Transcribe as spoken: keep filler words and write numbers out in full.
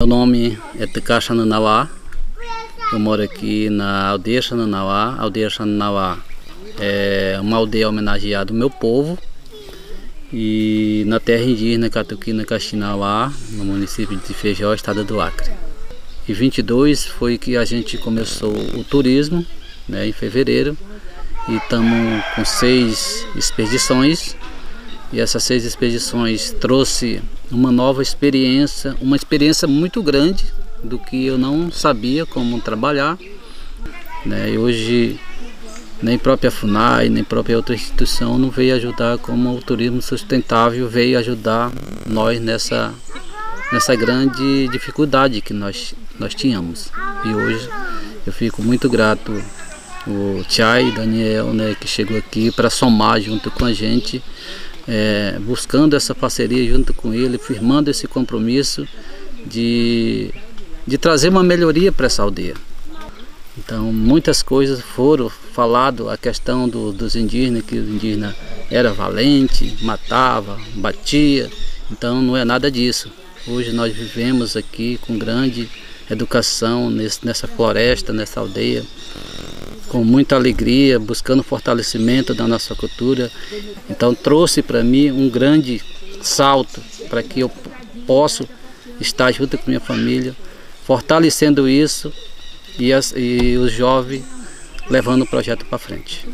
Meu nome é Teka Shanenawa, eu moro aqui na Aldeia Shanenawa. A Aldeia Shanenawa é uma aldeia homenageada do meu povo e na terra indígena Catuquina Caxinawá, no município de Feijó, estado do Acre. Em vinte e dois foi que a gente começou o turismo, né, em fevereiro, e estamos com seis expedições. E essas seis expedições trouxe uma nova experiência, uma experiência muito grande do que eu não sabia como trabalhar, né? E hoje nem própria FUNAI, nem própria outra instituição não veio ajudar como o turismo sustentável veio ajudar nós nessa, nessa grande dificuldade que nós, nós tínhamos. E hoje eu fico muito grato ao Tchai Daniel, né, que chegou aqui para somar junto com a gente, É, buscando essa parceria junto com ele, firmando esse compromisso de, de trazer uma melhoria para essa aldeia. Então muitas coisas foram falado, a questão do, dos indígenas, que o indígena era valente, matava, batia, então não é nada disso. Hoje nós vivemos aqui com grande educação nesse, nessa floresta, nessa aldeia, com muita alegria, buscando fortalecimento da nossa cultura. Então trouxe para mim um grande salto para que eu possa estar junto com minha família, fortalecendo isso e, as, e os jovens levando o projeto para frente.